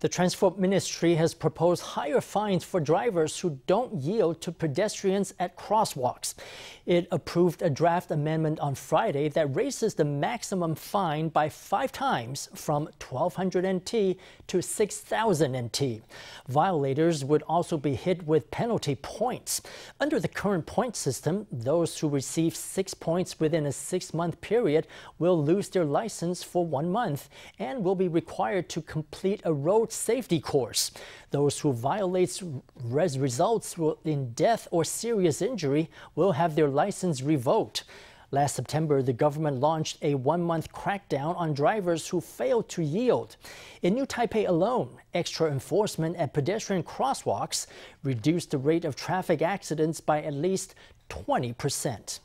The Transport Ministry has proposed higher fines for drivers who don't yield to pedestrians at crosswalks. It approved a draft amendment on Friday that raises the maximum fine by 5 times, from 1,200 NT to 6,000 NT. Violators would also be hit with penalty points. Under the current point system, those who receive 6 points within a 6-month period will lose their license for 1 month and will be required to complete a road safety course. Those who violate results in death or serious injury will have their license revoked. Last September, the government launched a 1-month crackdown on drivers who failed to yield. In New Taipei alone, extra enforcement at pedestrian crosswalks reduced the rate of traffic accidents by at least 20%.